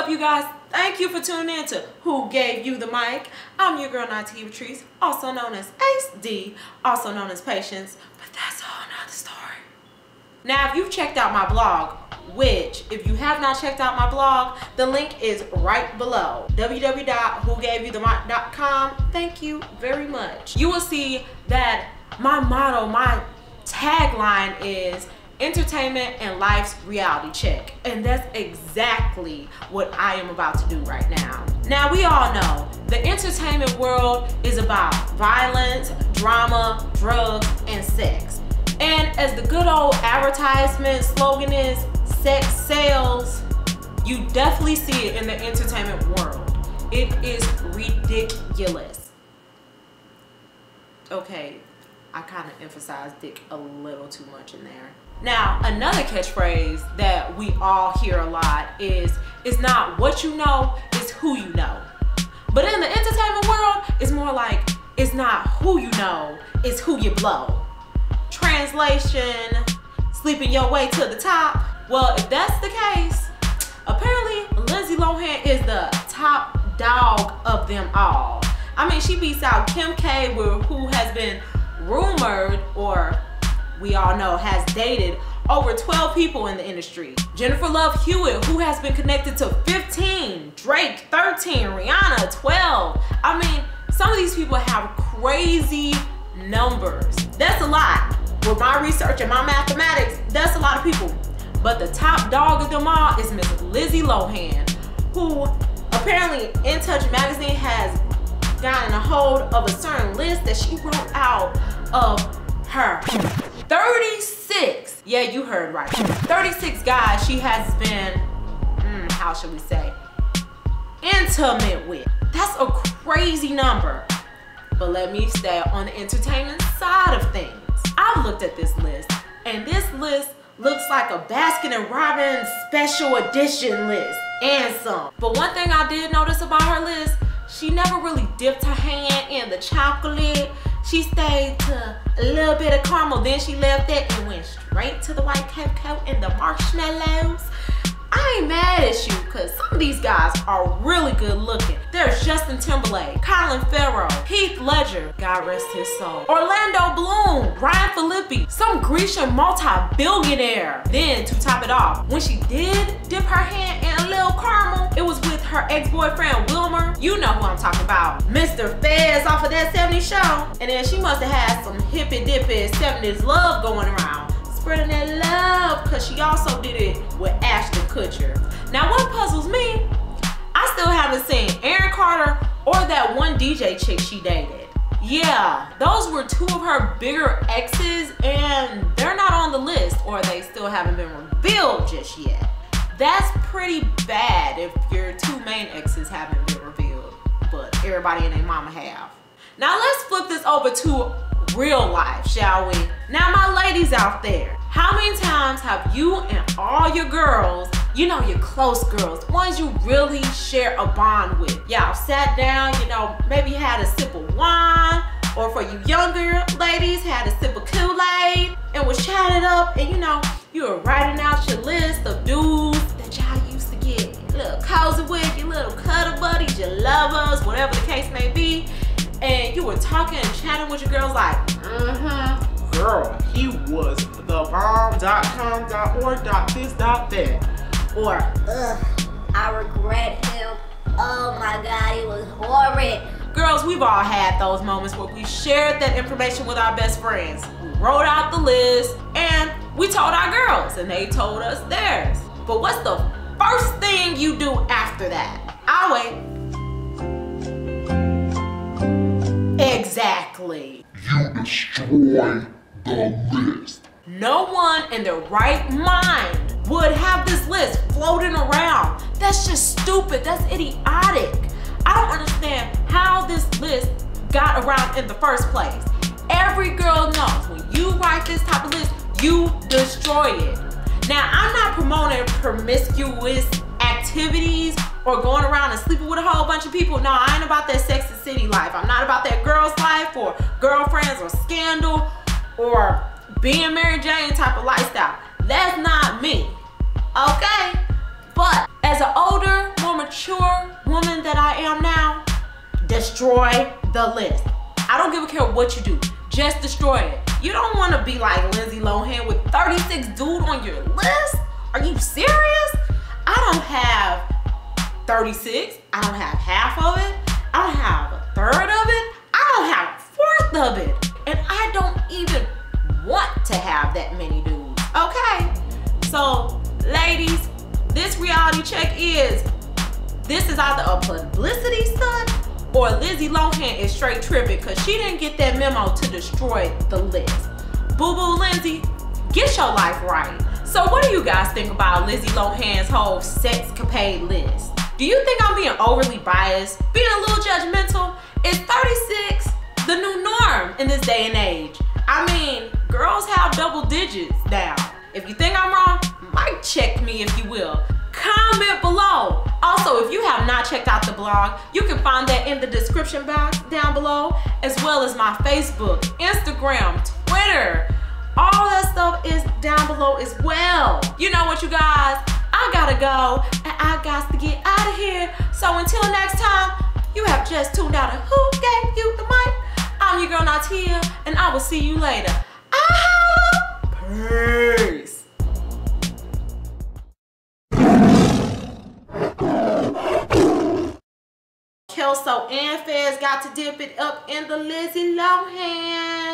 up, you guys? Thank you for tuning in to Who Gave You the Mic. I'm your girl, Natia Patrice, also known as Ace D, also known as Patience, but that's a whole nother story. Now, if you've checked out my blog, which, if you have not checked out my blog, the link is right below, www.whogaveyouthemic.com. Thank you very much. You will see that my motto, my tagline is entertainment and life's reality check. And that's exactly what I am about to do right now. Now, we all know the entertainment world is about violence, drama, drugs, and sex. And as the good old advertisement slogan is, sex sells. You definitely see it in the entertainment world. It is ridiculous. Okay, I kind of emphasized dick a little too much in there. Now, another catchphrase that we all hear a lot is, it's not what you know, it's who you know. But in the entertainment world, it's more like, it's not who you know, it's who you blow. Translation, sleeping your way to the top. Well, if that's the case, apparently Lizzie Lohan is the top dog of them all. I mean, she beats out Kim K, who has been rumored, or we all know has dated over 12 people in the industry. Jennifer Love Hewitt, who has been connected to 15, Drake 13, Rihanna 12. I mean, some of these people have crazy numbers. That's a lot. With my research and my mathematics, that's a lot of people. But the top dog of them all is Miss Lizzie Lohan, who apparently In Touch Magazine has gotten a hold of a certain list that she wrote out of her 36, yeah, you heard right, 36 guys she has been, how should we say, intimate with. That's a crazy number. But let me stay on the entertainment side of things. I've looked at this list, and this list looks like a Baskin and Robbins special edition list, and some. But one thing I did notice about her list, she never really dipped her hand in the chocolate. She stayed to a little bit of caramel, then she left it and went straight to the white cocoa and the marshmallows. I ain't mad at you, because some of these guys are really good looking. There's Justin Timberlake, Colin Farrell, Heath Ledger, God rest his soul, Orlando Bloom, Ryan Phillippe, some Grecian multi-billionaire. Then to top it off, when she did dip her hand in a little caramel, it was with her ex-boyfriend Wilmer. You know who I'm talking about, Mr. Fez off of That 70s Show. And then she must have had some hippy-dippy 70s love going around, spreading that love, because she also did it with Ashton Kutcher. Now, what puzzles me, I still haven't seen Aaron Carter or that one DJ chick she dated. Yeah, those were two of her bigger exes, and they're not on the list, or they still haven't been revealed just yet. That's pretty bad if your two main exes haven't been revealed, but everybody and their mama have. Now, let's flip this over to real life, shall we? Now, my ladies out there, how many times have you and all your girls, you know, your close girls, ones you really share a bond with, y'all sat down, you know, maybe had a sip of wine, or for you younger ladies, had a sip of Kool-Aid and was chatted up, and you know, you were writing out your list of dudes that y'all used to get your little cozy with, your little cuddle buddies, your lovers, whatever the case may be. And you were talking and chatting with your girls like, girl, he was the bomb.com.org.this.that. Or, I regret him. Oh my God, he was horrid. Girls, we've all had those moments where we shared that information with our best friends. We wrote out the list and we told our girls and they told us theirs. But what's the first thing you do after that? I'll wait. Exactly. You destroy the list. No one in their right mind would have this list floating around. That's just stupid. That's idiotic. I don't understand how this list got around in the first place. Every girl knows when you write this type of list, you destroy it. Now, I'm not promoting promiscuous activities or going around and sleeping with a whole bunch of people. No, I ain't about that Sex and City life. I'm not about that girl's life or girlfriends or scandal or being Mary Jane type of lifestyle. That's not me, okay? But as as an older, more mature woman that I am now, destroy the list. I don't give a care what you do. Just destroy it. You don't want to be like Lindsay Lohan with 36 dudes on your list? Are you serious? I don't have 36. I don't have half of it. I don't have a third of it. I don't have a fourth of it. And I don't even want to have that many dudes. Okay? So, ladies, this reality check is, this is either a publicity stunt or Lizzie Lohan is straight tripping because she didn't get that memo to destroy the list. Boo-boo Lindsay, get your life right. So what do you guys think about Lizzie Lohan's whole sexcapade list? Do you think I'm being overly biased, being a little judgmental? Is 36 the new norm in this day and age? I mean, girls have double digits now. If you think I'm wrong, might check me if you will. Comment below. Also, if you have not checked out the blog, you can find that in the description box down below, as well as my Facebook, Instagram, Twitter. All that stuff is down below as well. You know what, you guys? I gotta go, and I got to get out of here. So until next time, you have just tuned out of Who Gave You the Mic. I'm your girl, Natia, and I will see you later. Peace. So and Fez got to dip it up in the Lizzie Lohan.